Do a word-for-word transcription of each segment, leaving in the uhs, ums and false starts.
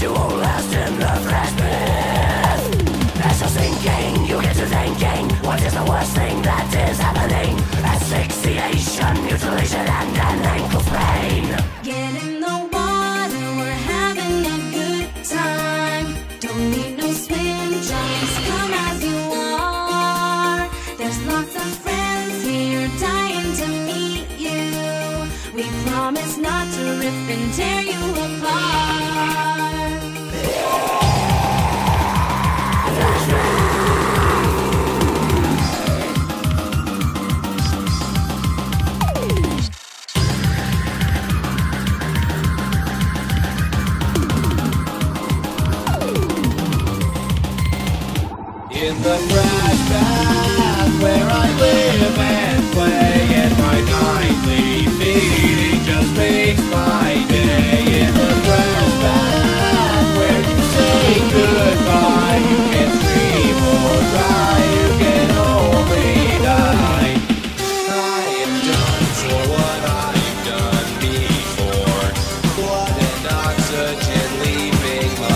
but you won't last in the first place. As you're sinking, you get to thinking, what is the worst thing that is happening? Asphyxiation, mutilation, and an ankle sprain. Get in the water, we're having a good time. Don't need no swim trunks, come as you are. There's lots of friends here dying to meet you. We promise not to rip and tear you apart. In the trash bag where I live and play, and my nightly feeding just makes my day. In the trash bag where you say goodbye, you can scream or cry, you can only die. I am done for what I've done before. Blood and oxygen leaving my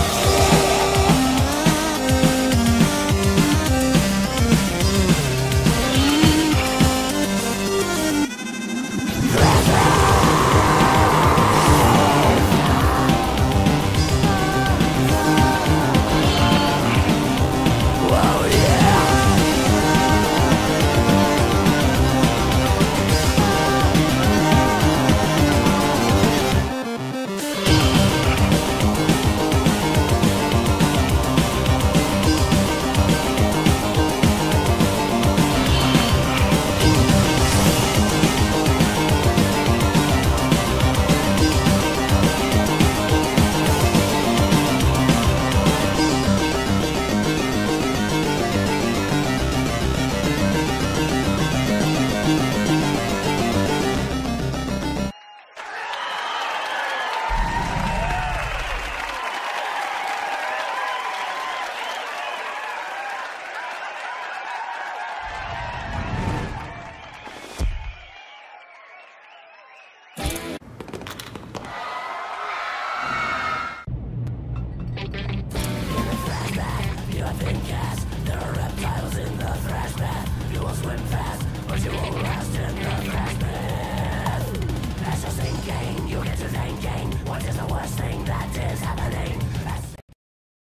swim fast.